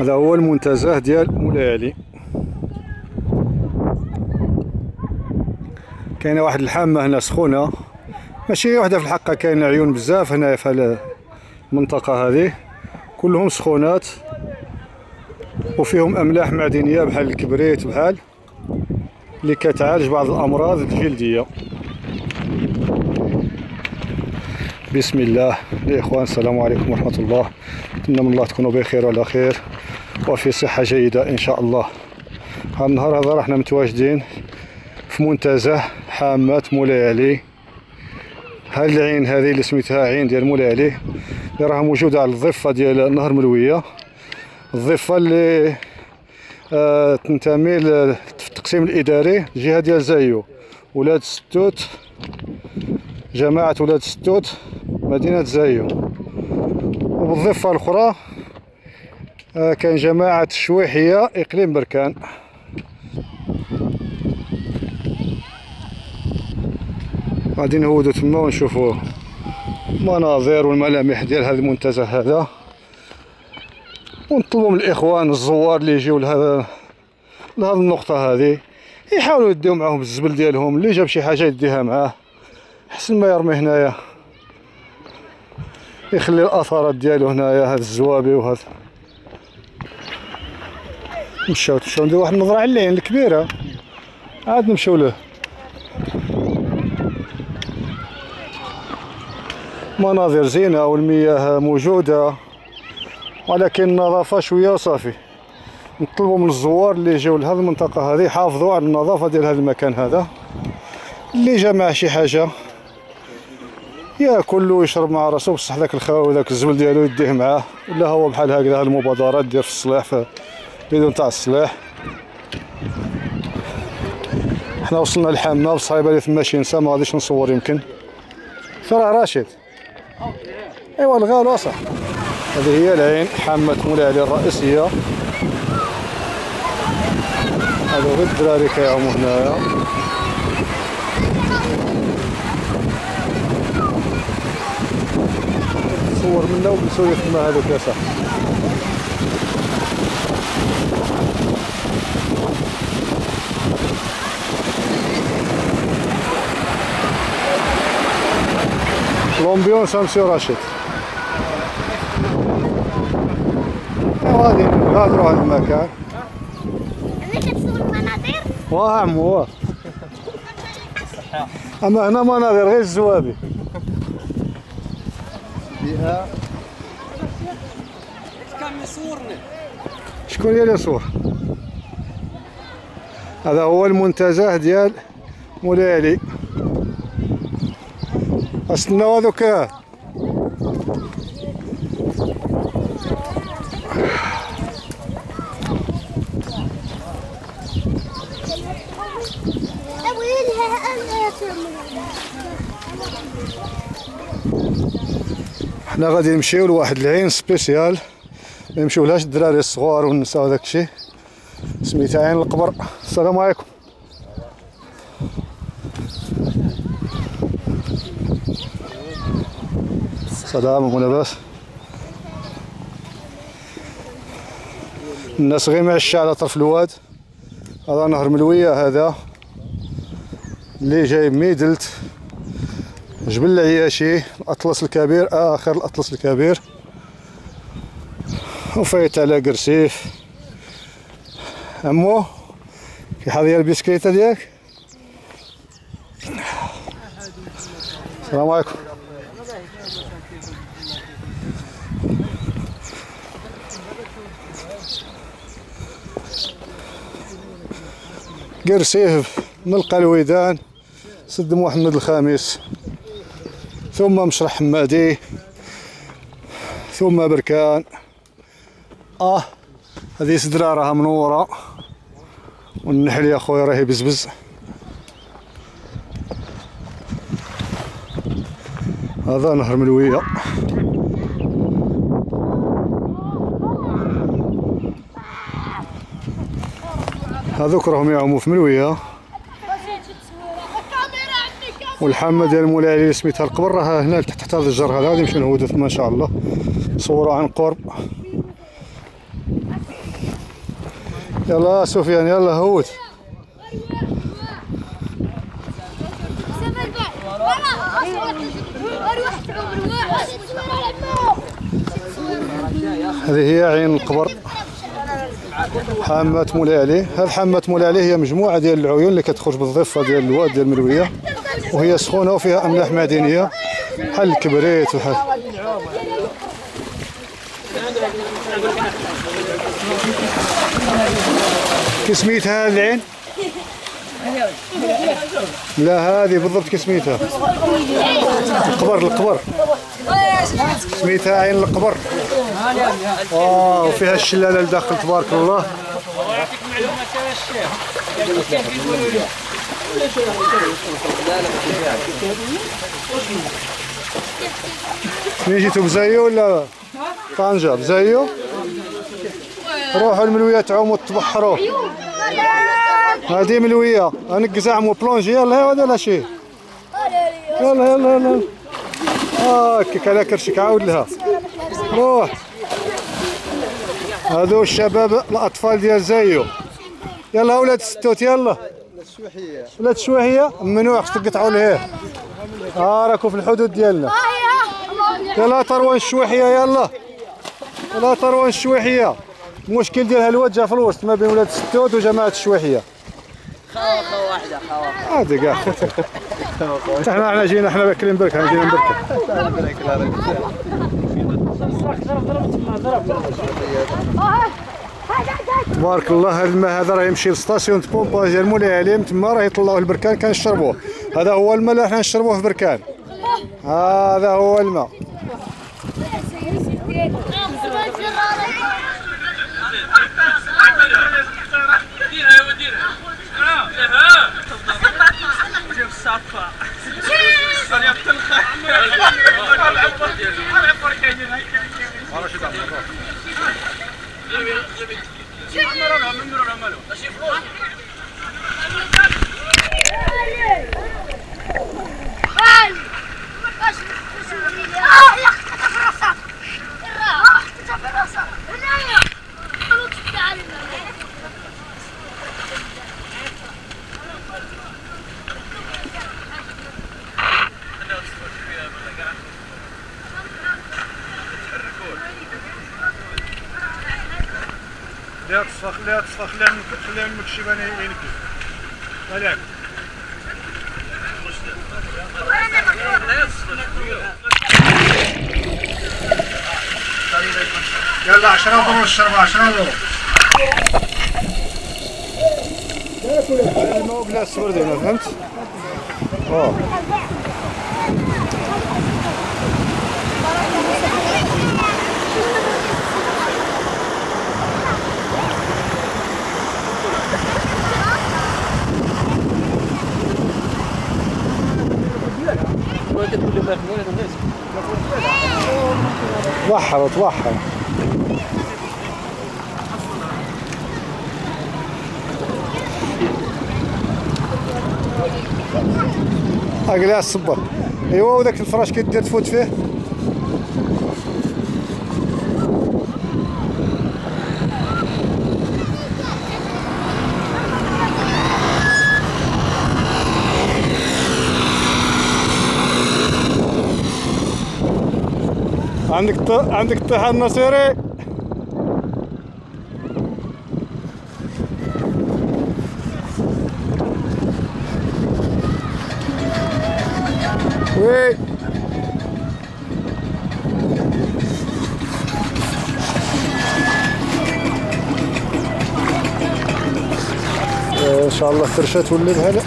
هذا هو المنتزه ديال مولاي علي. كاينه واحد الحامه هنا سخونه، ماشي وحده في الحقه، كاينه عيون بزاف هنا في المنطقه هذه، كلهم سخونات وفيهم املاح معدنيه بحال الكبريت بحال اللي كتعالج بعض الامراض الجلديه. بسم الله يا اخوان، السلام عليكم ورحمه الله. نتمنى من الله تكونوا بخير وعلى خير وفي صحه جيده ان شاء الله. هذا النهار هذا رحنا متواجدين في منتزه حامه مولاي علي. هاد العين هذه اللي سميتها عين ديال مولاي علي اللي راها موجوده على الضفه ديال نهر ملويه، الضفه اللي تنتمي للتقسيم الاداري الجهه ديال زايو، ولاد ستوت، جماعه ولاد ستوت، مدينه زايو. وبالضفه الاخرى كان جماعه الشويحية، اقليم بركان. غادي نهودو تما ونشوفو المناظر والملامح ديال هذا المنتزه هذا، ونطلبوا من الاخوان الزوار اللي يجيو لهذه النقطه هذه يحاولوا يديو معاهم الزبل ديالهم، اللي جاب شي حاجه يديها معاه احسن ما يرمي هنايا، يخلي الاثارات ديالو هنايا، هاد الزوابي وهذا. نمشيو نديرو واحد النظره على العين الكبيره عاد نمشيو له. مناظر زينه والمياه موجوده ولكن النظافه شويه وصافي. نطلبوا من الزوار اللي يجيو لهذه المنطقه هذه يحافظوا على النظافه ديال هذا المكان هذا، اللي جا معاه شي حاجه ياكل ويشرب مع راسو بصح ذاك الخاو ذاك الزبل ديالو يديه معاه، ولا هو بحال هكذا. هاد المبادرات ديال في الصلاح في البيدون تاع الصلاح. حنا وصلنا للحامه بصح يبالي ثما شي نساء ما غاديش نصور يمكن. فراه راشد ايوا الغالو صح. هذه هي العين حامه مولاي علي الرئيسيه. هادو غير الدراري كيعومو هنايا. صور منا وبنسولف مع هذوك يا صاحبي. لومبيونس امسيو راشد. غادي نغادرو هذا المكان. انا كتصور مناظر؟ واه عمو واه. اما هنا مناظر غير الزوابي. شكون هي اللي صور؟ هذا هو المنتزه ديال مولاي علي. استناو هذوك حنا غادي نمشيو لواحد العين سبيسيال ما يمشيولهاش الدراري الصغار والنساء وداك الشيء، سميتها عين القبر. السلام عليكم. السلام ولاباس. الناس غير معشة على طرف الواد. هذا نهر ملوية هذا اللي جاي ميدلت، جبل العياشي، الأطلس الكبير، آخر الأطلس الكبير، وفايت على كرسيف. عمو كي حاضية البسكيتة ديالك؟ السلام عليكم. كرسيف ملقى الويدان سد محمد الخامس، ثم مشرح حمادي، ثم بركان. هذه سدرة راها منورة، والنحل يا خويا راه يبزبز. هذا نهر ملوية. هذوك راهم يعوموا في ملوية. والحامة ديال مولاي علي سميتها القبر راها هنا تحت هذا الجر هذا، غادي نمشيو نهودو تما ان شاء الله، نصورو عن قرب. يلا سفيان يلا هوت. هذه هي عين القبر حامة مولاي علي. هذه حامة مولاي علي هي مجموعة ديال العيون اللي كتخرج بالضفة ديال الواد ديال ملوية، وهي سخونة وفيها أملاح معدنية بحال الكبريت وحال. كسميتها هذه العين؟ لا هذه بالضبط كسميتها القبر، القبر سميتها عين القبر. وفيها الشلالة لداخل تبارك الله. الله يعطيك معلومات يا الشيخ، منين جيتو بزايو ولا طنجة؟ بزايو. روحوا الملوية تعوموا تبحروا. هذه ملوية انقزعم وبلونجي. يلا هذا لا شيء. يلا يلا يلا هاكك على كرشك عاود لها روح. هذو الشباب الاطفال ديال زايو. يلا ولاد ستوت يلا. الشويحية ولاد الشويحية ممنوع خصك تقطعوا لهيه. راكو في الحدود ديالنا. يلا طروان الشويحية يلا. يلا طروان الشويحية. المشكل ديالها الوجه في الوسط ما بين ولاد ستوت وجماعة الشويحية. خاوة واحدة خاوة. هادي كاع. حنا جينا حنا باكلين بركان، جينا نبركان. تبارك الله هذا الماء هذا راه يمشي للسطاسيون بومباج ديال مولاي علي، من تما راه يطلعوه لبركان كنشربوه. هذا هو الماء اللي حنا نشربوه في بركان. هذا هو الماء. لا تصفى خليها تصفى، خليها من المكشبانة ينكب هلاك. يلا 10 دروهم الشربة 10 دروهم. الماء كلاس ورد هنا فهمت؟ توحر توحر. اقلع الصبر. ايوا وذاك الفراش كيدير تفوت فيه. عندك الطيحة النصيري. وي ان شاء الله الفرشة تولد هلا.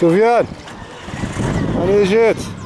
سفيان أنا جيت.